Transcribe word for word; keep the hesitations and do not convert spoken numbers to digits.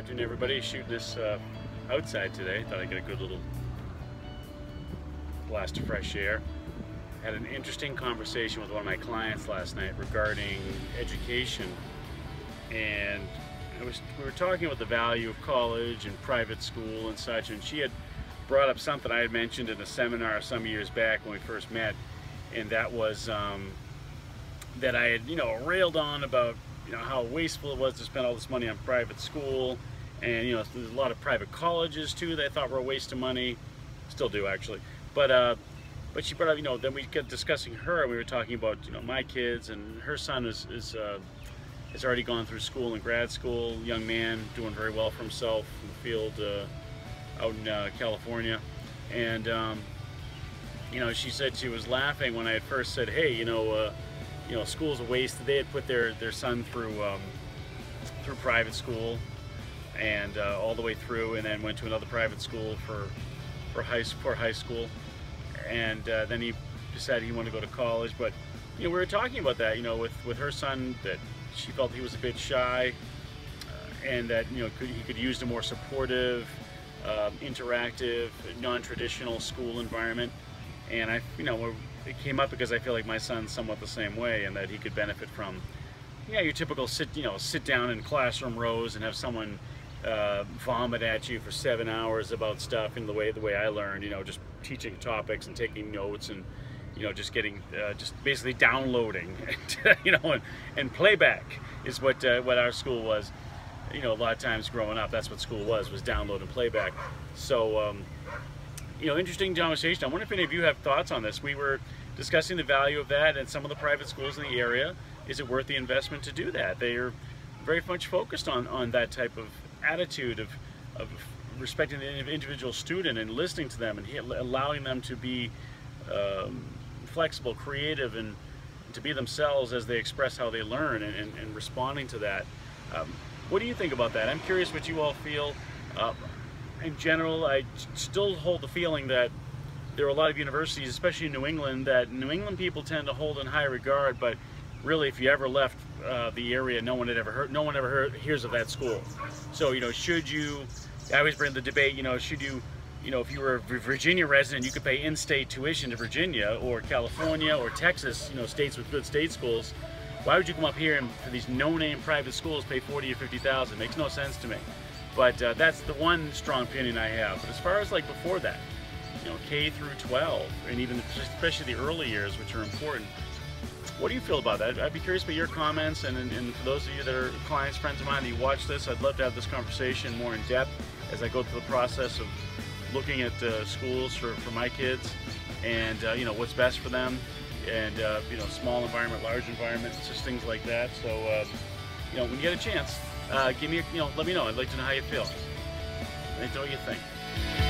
Afternoon, everybody. Shooting this uh, outside today. Thought I got a good little blast of fresh air. Had an interesting conversation with one of my clients last night regarding education, and I was we were talking about the value of college and private school and such. And she had brought up something I had mentioned in a seminar some years back when we first met, and that was um, that I had you know railed on about. You know, how wasteful it was to spend all this money on private school, and you know there's a lot of private colleges too that I thought were a waste of money, still do actually. But uh, but she brought up, you know then we got discussing her, and we were talking about you know my kids, and her son is is uh, has already gone through school and grad school, young man doing very well for himself in the field uh, out in uh, California, and um, you know she said she was laughing when I had first said, hey, you know. Uh, You know, school's a waste. They had put their their son through um, through private school, and uh, all the way through, and then went to another private school for for high for high school, and uh, then he decided he wanted to go to college. But you know, we were talking about that. You know, with with her son, that she felt he was a bit shy, uh, and that you know could, he could use a more supportive, uh, interactive, non-traditional school environment. And I, you know, we're, it came up because I feel like my son's somewhat the same way, and that he could benefit from, yeah, you know, your typical sit, you know, sit down in classroom rows and have someone uh, vomit at you for seven hours about stuff. In the way the way I learned, you know, just teaching topics and taking notes, and you know, just getting, uh, just basically downloading, and, you know, and, and playback is what uh, what our school was. You know, a lot of times growing up, that's what school was was download and playback. So. Um, You know, interesting conversation. I wonder if any of you have thoughts on this. We were discussing the value of that, and some of the private schools in the area. Is it worth the investment to do that? They are very much focused on on that type of attitude of of respecting the individual student and listening to them and allowing them to be um, flexible, creative, and to be themselves as they express how they learn, and, and, and responding to that. Um, what do you think about that? I'm curious what you all feel. Uh, In general, I still hold the feeling that there are a lot of universities, especially in New England, that New England people tend to hold in high regard. But really, if you ever left uh, the area, no one had ever heard, no one ever heard, hears of that school. So you know, should you? I always bring the debate. You know, should you? You know, if you were a Virginia resident, you could pay in-state tuition to Virginia or California or Texas. You know, states with good state schools. Why would you come up here and for these no-name private schools pay forty or fifty thousand? Makes no sense to me. But uh, that's the one strong opinion I have. But as far as like before that, you know, K through twelve, and even especially the early years, which are important, what do you feel about that? I'd be curious about your comments, and, and, and for those of you that are clients, friends of mine, that you watch this, I'd love to have this conversation more in depth as I go through the process of looking at uh, schools for, for my kids, and, uh, you know, what's best for them, and, uh, you know, small environment, large environment, just things like that. So, uh, you know, when you get a chance, Uh, give me, you know, let me know. I'd like to know how you feel. Let me know what you think.